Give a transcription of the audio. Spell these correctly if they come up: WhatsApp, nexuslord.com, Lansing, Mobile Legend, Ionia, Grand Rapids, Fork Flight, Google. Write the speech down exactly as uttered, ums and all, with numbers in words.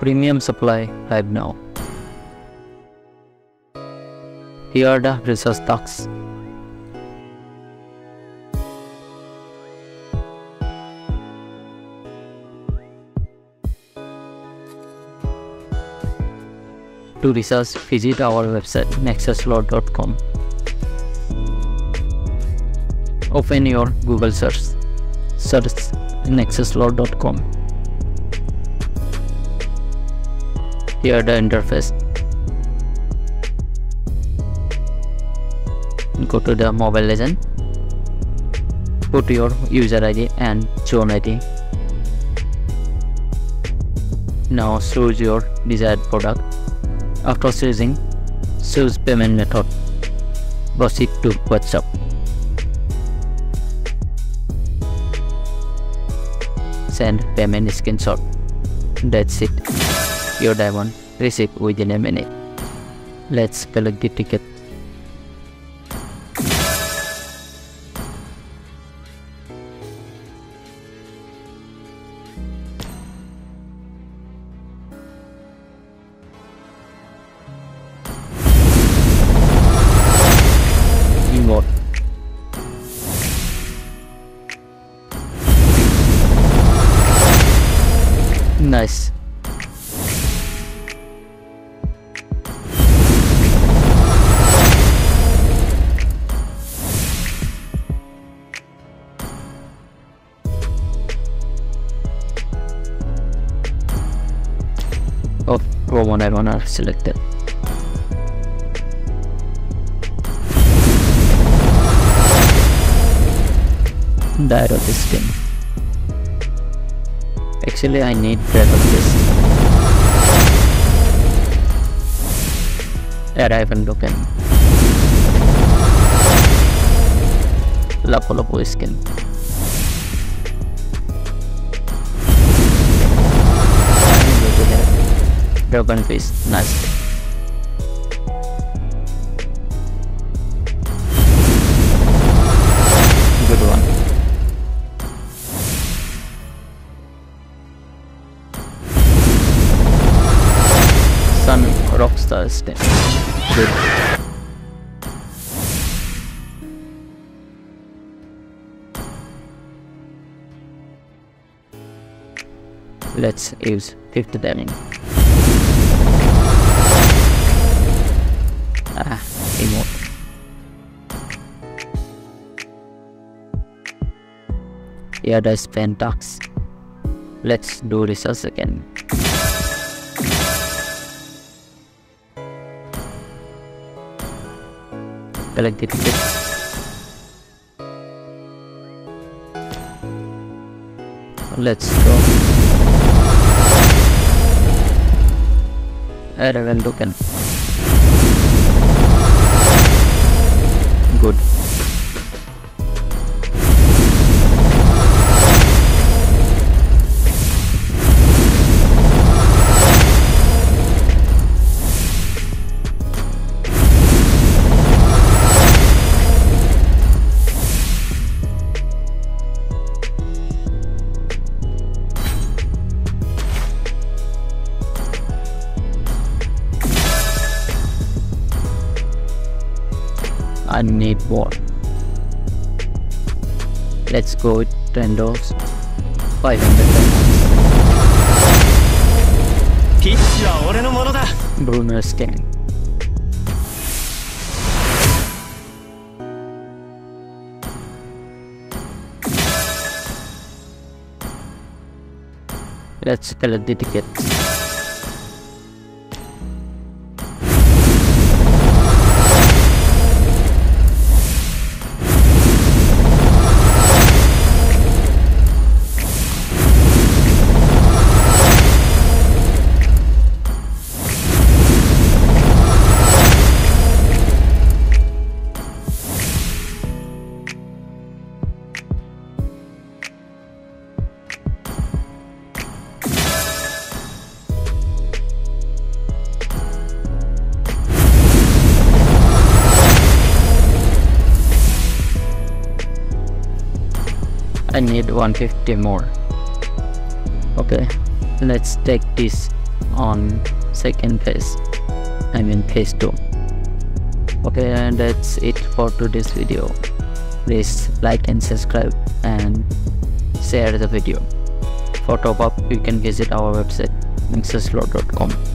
premium supply right now. Here are the research tasks. To research, visit our website nexus lord dot com. Open your Google search. Search nexus lord dot com. Here the interface. Go to the Mobile Legend. Put your user I D and zone I D. Now choose your desired product. After choosing, choose payment method. Proceed to WhatsApp. Send payment screenshot. That's it. Your diamond receipt within a minute. Let's collect the ticket. Reward. Nice. Oh, one I wanna select it. Died of this thing. Actually, I need breath of this. Arrival token. Lapo Lapo skin. Dragon face. Nice. Good one. Rockstar stem. Good. Let's use fifty damage. Ah, emote. Here the spend tax. Let's do research again. Collect the ticket. Let's go. Arrival token. Good. I need more. Let's go with ten dollars, five hundred dollars. Bruno scan. Let's collect the tickets. I need one fifty more. Okay, let's take this on second phase, I mean phase two. Okay, and that's it for today's video. Please like and subscribe and share the video. For top up, you can visit our website nexuslord dot com.